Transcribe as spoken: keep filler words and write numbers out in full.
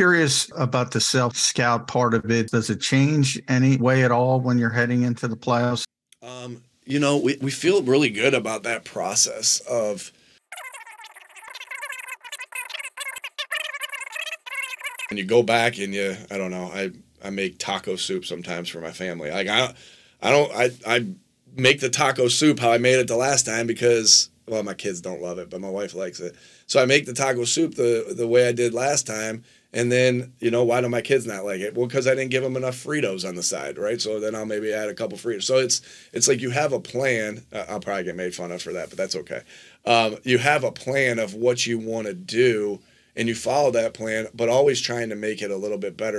curious about the self-scout part of it. Does it change any way at all when you're heading into the playoffs? Um, you know, we, we feel really good about that process of when you go back and you, I don't know, I, I make taco soup sometimes for my family. Like I, I don't, I, I make the taco soup how I made it the last time because, well, my kids don't love it, but my wife likes it. So I make the taco soup the, the way I did last time. And then, you know, why do my kids not like it? Well, because I didn't give them enough Fritos on the side, right? So then I'll maybe add a couple Fritos. So it's it's like you have a plan. I'll probably get made fun of for that, but that's okay. Um, you have a plan of what you want to do, and you follow that plan, but always trying to make it a little bit better.